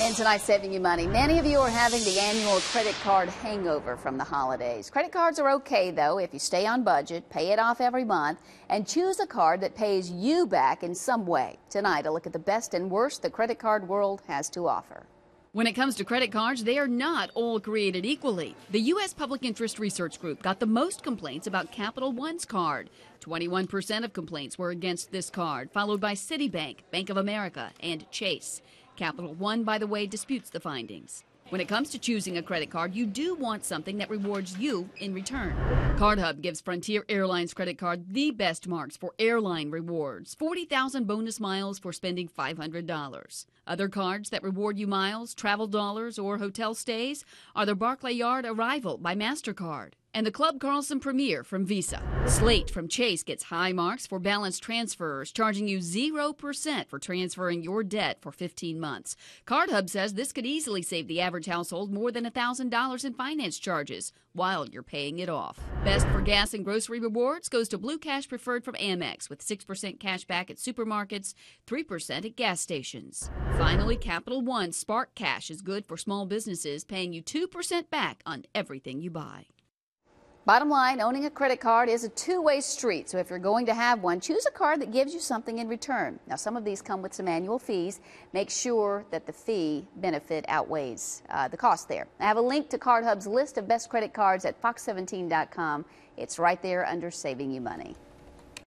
And tonight, saving you money. Many of you are having the annual credit card hangover from the holidays. Credit cards are okay, though, if you stay on budget, pay it off every month, and choose a card that pays you back in some way. Tonight, a look at the best and worst the credit card world has to offer. When it comes to credit cards, they are not all created equally. The U.S. Public Interest Research Group got the most complaints about Capital One's card. 21% of complaints were against this card, followed by Citibank, Bank of America, and Chase. Capital One, by the way, disputes the findings. When it comes to choosing a credit card, you do want something that rewards you in return. CardHub gives Frontier Airlines credit card the best marks for airline rewards, 40,000 bonus miles for spending $500. Other cards that reward you miles, travel dollars, or hotel stays are the Barclaycard Arrival by MasterCard and the Club Carlson Premier from Visa. Slate from Chase gets high marks for balance transfers, charging you 0% for transferring your debt for 15 months. CardHub says this could easily save the average household more than $1,000 in finance charges while you're paying it off. Best for gas and grocery rewards goes to Blue Cash Preferred from Amex, with 6% cash back at supermarkets, 3% at gas stations. Finally, Capital One Spark Cash is good for small businesses, paying you 2% back on everything you buy. Bottom line, owning a credit card is a two-way street, so if you're going to have one, choose a card that gives you something in return. Now, some of these come with some annual fees. Make sure that the fee benefit outweighs the cost there. I have a link to CardHub's list of best credit cards at fox17.com. It's right there under Saving You Money.